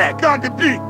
Correct. Got the beat.